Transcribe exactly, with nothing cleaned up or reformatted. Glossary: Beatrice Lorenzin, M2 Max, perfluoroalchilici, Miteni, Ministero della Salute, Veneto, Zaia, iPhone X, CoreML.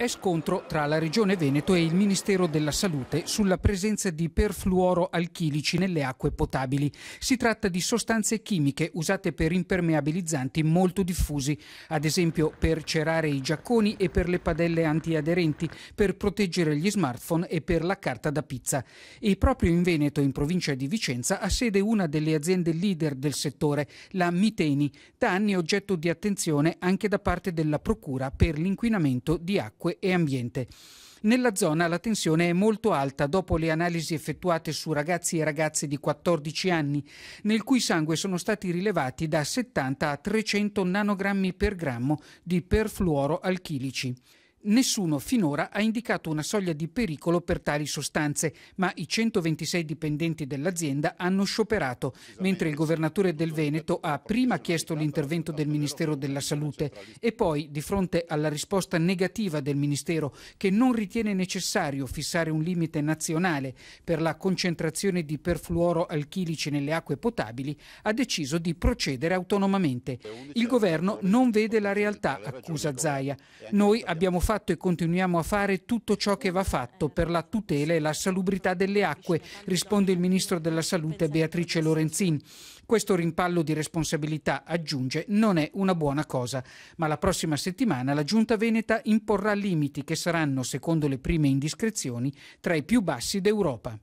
È scontro tra la Regione Veneto e il Ministero della Salute sulla presenza di perfluoroalchilici nelle acque potabili. Si tratta di sostanze chimiche usate per impermeabilizzanti molto diffusi, ad esempio per cerare i giacconi e per le padelle antiaderenti, per proteggere gli smartphone e per la carta da pizza. E proprio in Veneto, in provincia di Vicenza, ha sede una delle aziende leader del settore, la Miteni, da anni oggetto di attenzione anche da parte della Procura per l'inquinamento di acque e ambiente. Nella zona la tensione è molto alta dopo le analisi effettuate su ragazzi e ragazze di quattordici anni, nel cui sangue sono stati rilevati da settanta a trecento nanogrammi per grammo di perfluoroalchilici. Nessuno finora ha indicato una soglia di pericolo per tali sostanze, ma i centoventisei dipendenti dell'azienda hanno scioperato, mentre il governatore del Veneto ha prima chiesto l'intervento del Ministero della Salute e poi, di fronte alla risposta negativa del Ministero, che non ritiene necessario fissare un limite nazionale per la concentrazione di perfluoroalchilici nelle acque potabili, ha deciso di procedere autonomamente. Il governo non vede la realtà, accusa Zaia. Noi abbiamo fatto fatto e continuiamo a fare tutto ciò che va fatto per la tutela e la salubrità delle acque, risponde il Ministro della Salute Beatrice Lorenzin. Questo rimpallo di responsabilità, aggiunge, non è una buona cosa, ma la prossima settimana la Giunta Veneta imporrà limiti che saranno, secondo le prime indiscrezioni, tra i più bassi d'Europa.